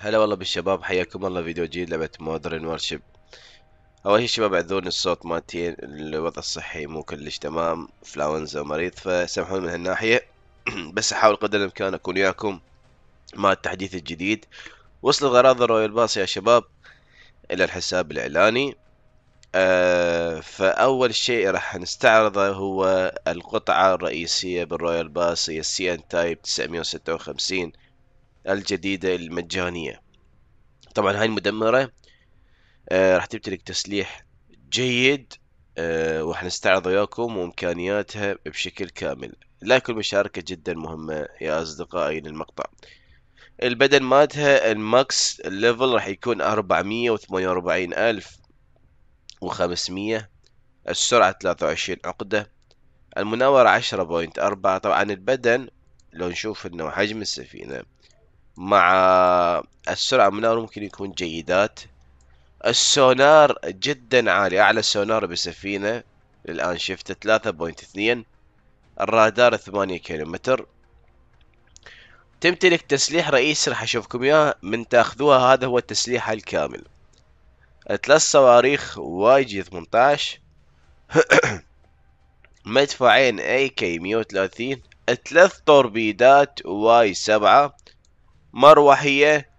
هلا والله بالشباب، حياكم الله فيديو جديد لعبة مودرن وارشيب. اول شي شباب اعذروني الصوت مالتي الوضع الصحي مو كلش تمام، انفلونزا ومريض، فسامحوني من هالناحية. بس احاول قدر الامكان اكون وياكم مع التحديث الجديد. وصلوا غراض رويال باص يا شباب الى الحساب الاعلاني. فاول شيء راح نستعرضه هو القطعة الرئيسية بالرويال باص، هي CN Type 956 الجديدة المجانية. طبعا هاي المدمرة راح تمتلك تسليح جيد، وراح نستعرض وياكم وامكانياتها بشكل كامل، لكن المشاركة جدا مهمة يا اصدقائي للمقطع. البدن مالتها الماكس ليفل راح يكون 448,500، السرعة 23 عقدة، المناورة 10.4. طبعا البدن لو نشوف انه حجم السفينة مع السرعة مناورة ممكن يكون جيدات. السونار جدا عالي، اعلى سونار بسفينة الان شفته 3.2. الرادار 8 كيلومتر. تمتلك تسليح رئيسي راح اشوفكم اياه من تاخذوها، هذا هو التسليح الكامل. 3 صواريخ YG 18، مدفعين AK 130، 3 توربيدات Y 7، مروحية،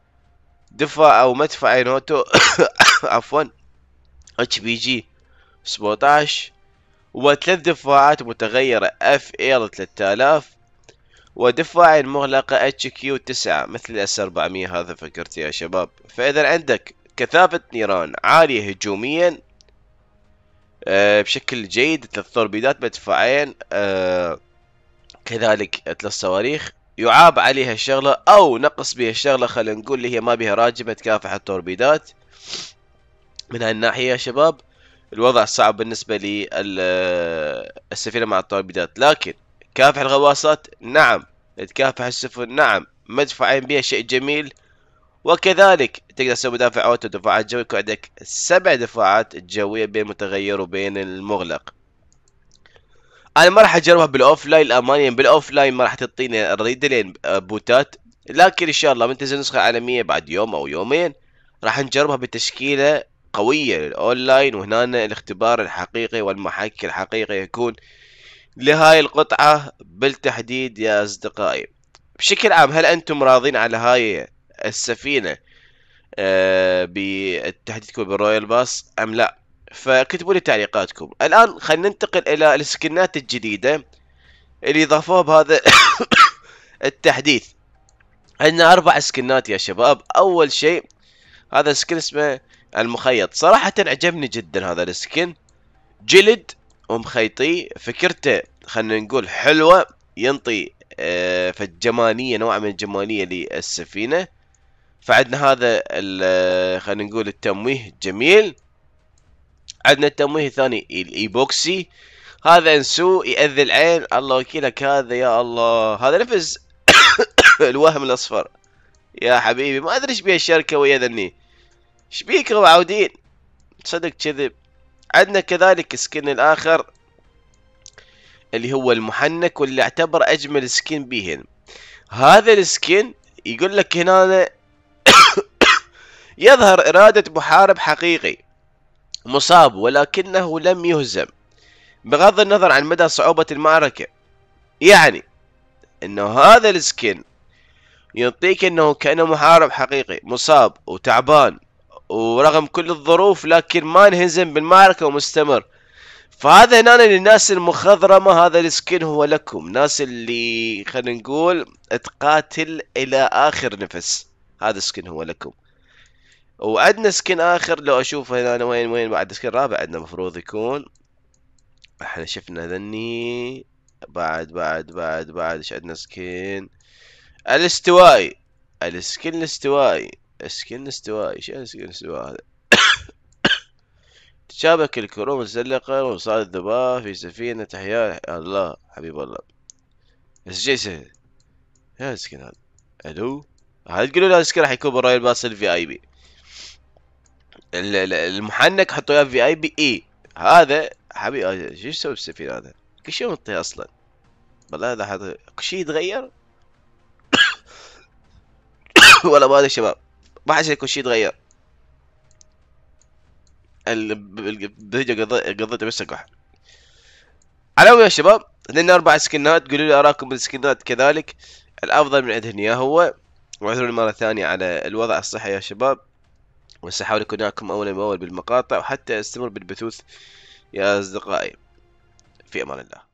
دفاع او مدفعين اوتو عفوا HPG 17، و3 دفاعات متغيرة FL 3000، ودفاعين مغلقة HQ 9 مثل S 400. هذا فكرت يا شباب. فاذا عندك كثافة نيران عالية هجوميا بشكل جيد، 3 توربيدات، مدفعين، كذلك 3 صواريخ. يعاب عليها الشغلة او نقص بها الشغلة، خلينا نقول اللي هي ما بها راجمة تكافح التوربيدات. من هالناحية يا شباب الوضع صعب بالنسبة لي السفينة مع التوربيدات، لكن كافح الغواصات نعم، تكافح السفن نعم، مدفعين بها شيء جميل، وكذلك تقدر تسوي مدافع اوتو، دفاعات جوية. يكون عندك 7 دفاعات جوية بين المتغير وبين المغلق. انا ما راح اجربها بالاوف لاين الامانيا، بالاوف لاين ما راح تعطيني الريدلين بوتات، لكن ان شاء الله من تنزل نسخة عالمية بعد يوم او يومين راح نجربها بتشكيلة قوية للاونلاين، وهنا الاختبار الحقيقي والمحك الحقيقي يكون لهاي القطعة بالتحديد يا اصدقائي. بشكل عام هل انتم راضين على هاي السفينة بالتحديد بالرويال باص ام لا؟ فكتبوا لي تعليقاتكم. الان خلينا ننتقل الى السكنات الجديده اللي اضافوها بهذا التحديث. عندنا 4 سكنات يا شباب. اول شيء هذا السكن اسمه المخيط، صراحه عجبني جدا هذا السكن، جلد ومخيطي، فكرته خلينا نقول حلوه، ينطي فالجماليه، نوع من الجماليه للسفينه. فعندنا هذا خلينا نقول التمويه جميل. عندنا التمويه الثاني الايبوكسي، هذا انسو يأذي العين، الله وكيلك هذا يا الله، هذا نفس الوهم الاصفر يا حبيبي، ما ادري ايش بيها الشركه ويا ذني، ايش بيك وعودين صدق كذب. عندنا كذلك سكن الاخر اللي هو المحنك، واللي اعتبر اجمل سكين بيهن. هذا السكين يقول لك هنا يظهر اراده محارب حقيقي مصاب ولكنه لم يهزم، بغض النظر عن مدى صعوبة المعركة. يعني انه هذا السكين يعطيك انه كأنه محارب حقيقي مصاب وتعبان ورغم كل الظروف لكن ما انهزم بالمعركة ومستمر. فهذا هنا للناس المخضرمة، هذا السكين هو لكم، ناس اللي خلينا نقول تقاتل الى اخر نفس، هذا السكين هو لكم. وعندنا سكن اخر لو اشوف هنا، وين بعد سكن رابع عندنا مفروض يكون، احنا شفنا ذني بعد ايش عندنا سكن الاستوائي، السكن الاستوائي، سكن الاستوائي، ايش السكن الاستوائي هذا؟ تشابك الكروم المزلقة وصال الذباب في سفينة احياء، الله حبيب الله بس شي سهل يا سكن هذا. الو هل تقولوا لي السكن راح يكون بالرويال باص VIP؟ المحنك حطوا اياه VIP. اي هذا حبيبي شو يسوي بالسفينه؟ هذا كل شيء منطيه اصلا، والله هذا كل شيء يتغير. ولا ما ادري شباب، ما حصل كل شيء يتغير. الفيديو قضيته بس اقح على ويا شباب. لنا 4 سكنات، قولوا لي اراكم بالسكنات كذلك. الافضل من عندهن اياه هو، واعذروني مره ثانيه على الوضع الصحي يا شباب، بس احاول اكون معاكم اولا باول بالمقاطع، وحتى استمر بالبثوث يا اصدقائي. في امان الله.